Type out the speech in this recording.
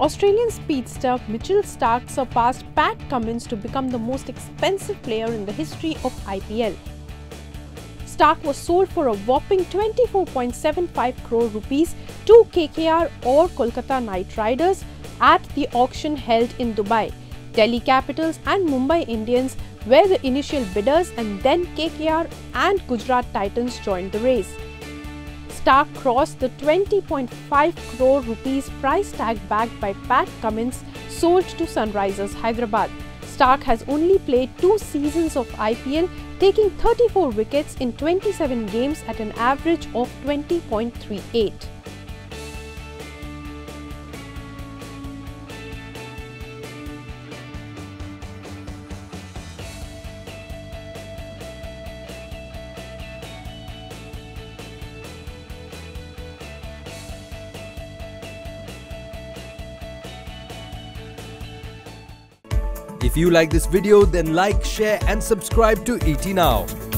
Australian speedster Mitchell Starc surpassed Pat Cummins to become the most expensive player in the history of IPL. Starc was sold for a whopping 24.75 crore rupees to KKR or Kolkata Knight Riders at the auction held in Dubai. Delhi Capitals and Mumbai Indians were the initial bidders, and then KKR and Gujarat Titans joined the race. Starc crossed the 20.5 crore rupees price tag backed by Pat Cummins, sold to Sunrisers Hyderabad. Starc has only played 2 seasons of IPL, taking 34 wickets in 27 games at an average of 20.38. If you like this video, then like, share and subscribe to ET Now.